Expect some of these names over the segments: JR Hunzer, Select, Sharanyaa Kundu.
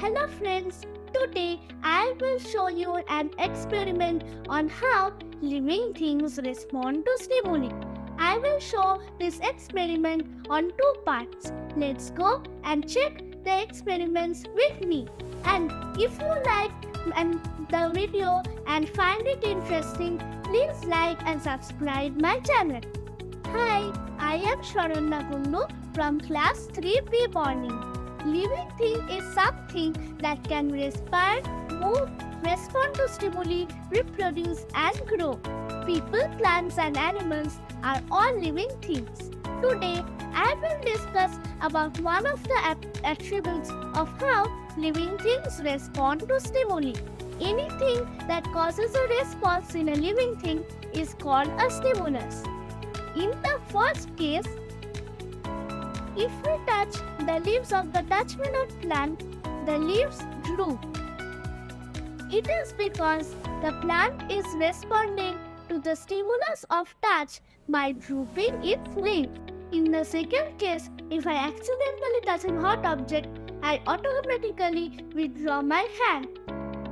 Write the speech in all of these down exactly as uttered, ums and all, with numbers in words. Hello friends, today I will show you an experiment on how living things respond to stimuli. I will show this experiment on two parts. Let's go and check the experiments with me. And if you like the video and find it interesting, please like and subscribe my channel. Hi, I am Sharanyaa Kundu from class three B Morning. Living thing is something that can respire, move, respond to stimuli, reproduce and grow. People, plants and animals are all living things. Today, I will discuss about one of the attributes of how living things respond to stimuli. Anything that causes a response in a living thing is called a stimulus. In the first case, if we touch the leaves of the touchmanut plant, the leaves droop. It is because the plant is responding to the stimulus of touch by drooping its leaf. In the second case, if I accidentally touch a hot object, I automatically withdraw my hand.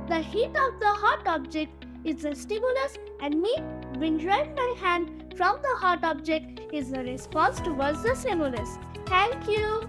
The heat of the hot object is a stimulus, and me withdrawing my hand from the hot object is a response towards the stimulus. Thank you.